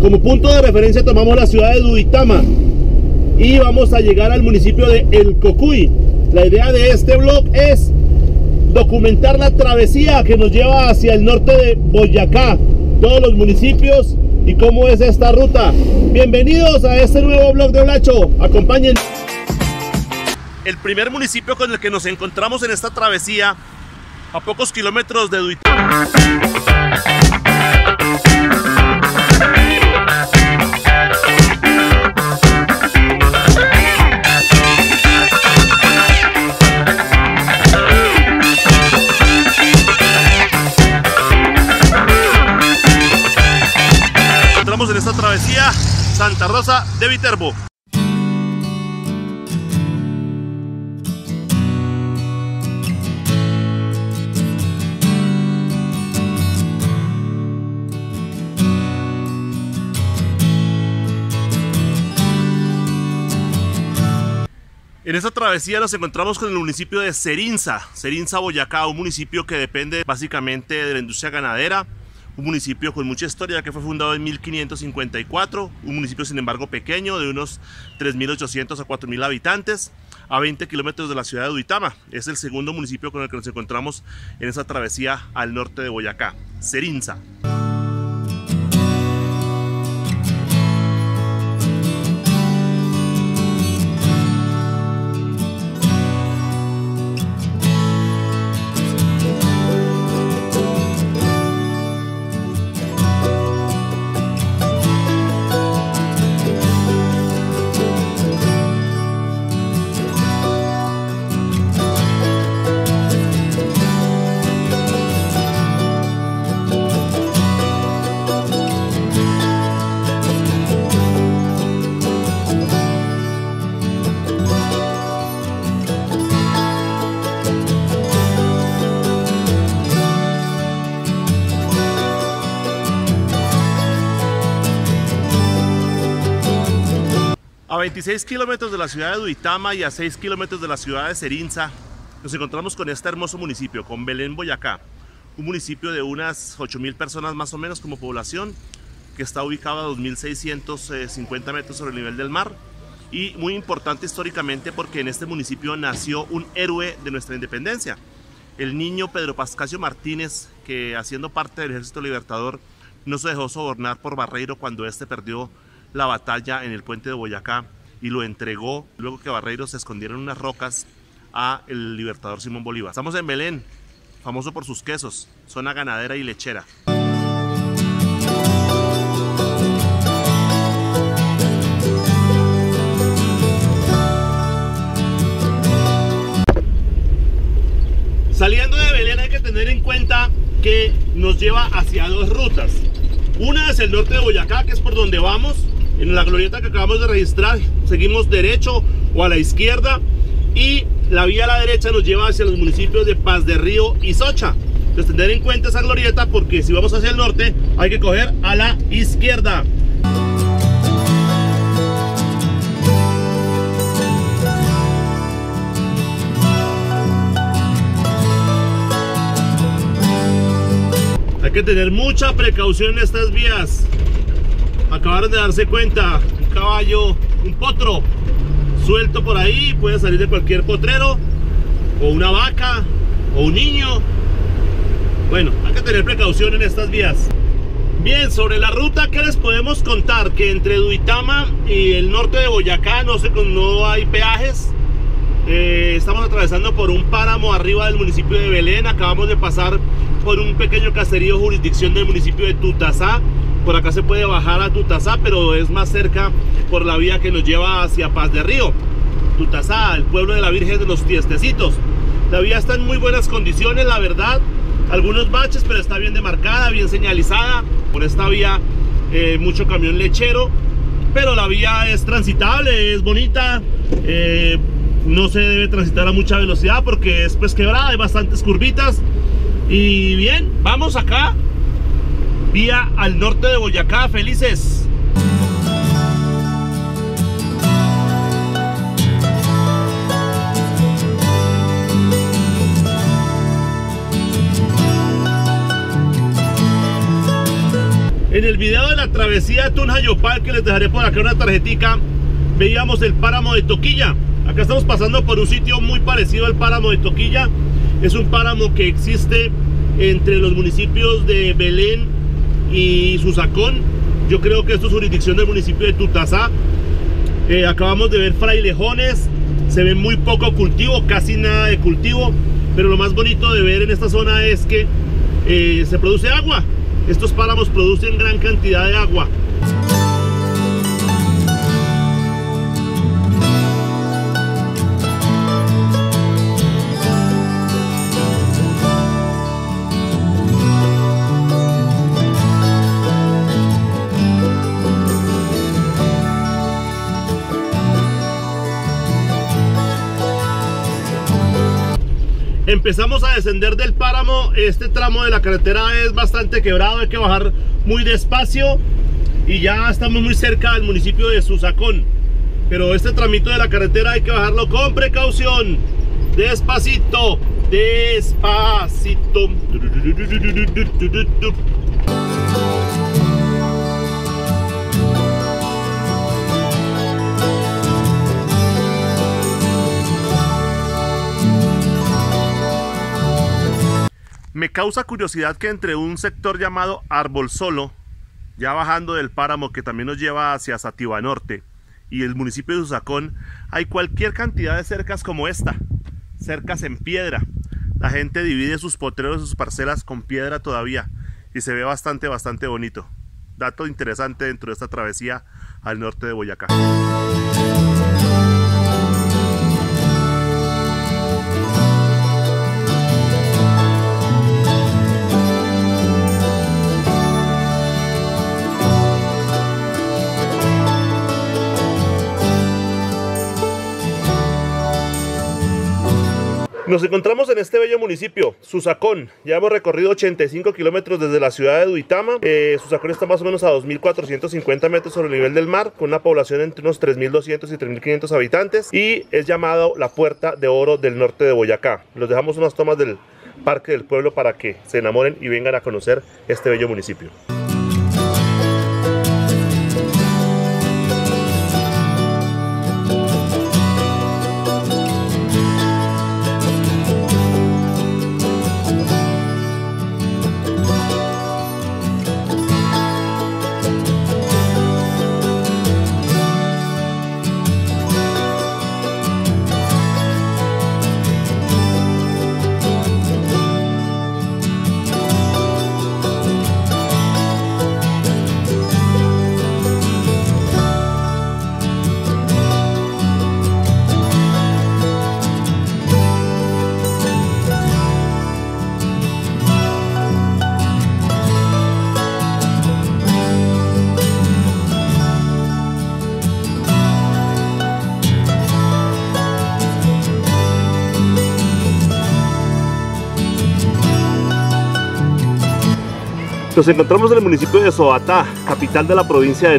Como punto de referencia tomamos la ciudad de Duitama y vamos a llegar al municipio de El Cocuy. La idea de este vlog es documentar la travesía que nos lleva hacia el norte de Boyacá, todos los municipios y cómo es esta ruta. Bienvenidos a este nuevo vlog de Olacho, acompáñenme. El primer municipio con el que nos encontramos en esta travesía, a pocos kilómetros de Duitama. Entramos en esta travesía Santa Rosa de Viterbo. En esta travesía nos encontramos con el municipio de Cerinza, Boyacá, un municipio que depende básicamente de la industria ganadera, un municipio con mucha historia que fue fundado en 1554, un municipio sin embargo pequeño de unos 3.800 a 4.000 habitantes, a 20 kilómetros de la ciudad de Duitama. Es el segundo municipio con el que nos encontramos en esta travesía al norte de Boyacá, Cerinza. A 26 kilómetros de la ciudad de Duitama y a 6 kilómetros de la ciudad de Cerinza nos encontramos con este hermoso municipio, con Belén, Boyacá, un municipio de unas 8.000 personas más o menos como población, que está ubicado a 2.650 metros sobre el nivel del mar y muy importante históricamente porque en este municipio nació un héroe de nuestra independencia, el niño Pedro Pascasio Martínez, que haciendo parte del Ejército Libertador no se dejó sobornar por Barreiro cuando este perdió la batalla en el puente de Boyacá y lo entregó luego que Barreiro se escondiera en unas rocas a el libertador Simón Bolívar. Estamos en Belén, famoso por sus quesos, zona ganadera y lechera. Saliendo de Belén hay que tener en cuenta que nos lleva hacia dos rutas. Una es el norte de Boyacá, que es por donde vamos. En la glorieta que acabamos de registrar, seguimos derecho o a la izquierda y la vía a la derecha nos lleva hacia los municipios de Paz de Río y Socha. Entonces, tener en cuenta esa glorieta porque si vamos hacia el norte hay que coger a la izquierda. Hay que tener mucha precaución en estas vías. Acabaron de darse cuenta, un caballo, un potro suelto por ahí, puede salir de cualquier potrero, o una vaca, o un niño. Bueno, hay que tener precaución en estas vías. Bien, sobre la ruta, ¿qué les podemos contar? Que entre Duitama y el norte de Boyacá no hay peajes. Estamos atravesando por un páramo arriba del municipio de Belén. Acabamos de pasar por un pequeño caserío, jurisdicción del municipio de Tutasá. Por acá se puede bajar a Tutasá, pero es más cerca por la vía que nos lleva hacia Paz de Río. Tutasá, el pueblo de la Virgen de los Tiestecitos. La vía está en muy buenas condiciones, la verdad. Algunos baches, pero está bien demarcada, bien señalizada. Por esta vía mucho camión lechero, pero la vía es transitable, es bonita. No se debe transitar a mucha velocidad porque es pues quebrada, hay bastantes curvitas. Y bien, vamos acá, vía al norte de Boyacá, felices. En el video de la travesía de Tunja-Yopal, que les dejaré por acá una tarjetica, veíamos el páramo de Toquilla. Acá estamos pasando por un sitio muy parecido al páramo de Toquilla. Es un páramo que existe entre los municipios de Belén y Susacón. Yo creo que esto es jurisdicción del municipio de Tutasá. Acabamos de ver frailejones. Se ve muy poco cultivo, casi nada de cultivo. Pero lo más bonito de ver en esta zona es que se produce agua. Estos páramos producen gran cantidad de agua. Empezamos a descender del páramo. Este tramo de la carretera es bastante quebrado, hay que bajar muy despacio y ya estamos muy cerca del municipio de Susacón. Pero este tramito de la carretera hay que bajarlo con precaución, despacito, despacito. Me causa curiosidad que entre un sector llamado Árbol Solo, ya bajando del páramo que también nos lleva hacia Sativa Norte, y el municipio de Susacón, hay cualquier cantidad de cercas como esta, cercas en piedra. La gente divide sus potreros y sus parcelas con piedra todavía, y se ve bastante bonito. Dato interesante dentro de esta travesía al norte de Boyacá. Nos encontramos en este bello municipio, Susacón. Ya hemos recorrido 85 kilómetros desde la ciudad de Duitama. Susacón está más o menos a 2.450 metros sobre el nivel del mar, con una población entre unos 3.200 y 3.500 habitantes, y es llamado la Puerta de Oro del norte de Boyacá. Los dejamos unas tomas del Parque del Pueblo para que se enamoren y vengan a conocer este bello municipio. Nos encontramos en el municipio de Sobatá, capital de la provincia de Norte.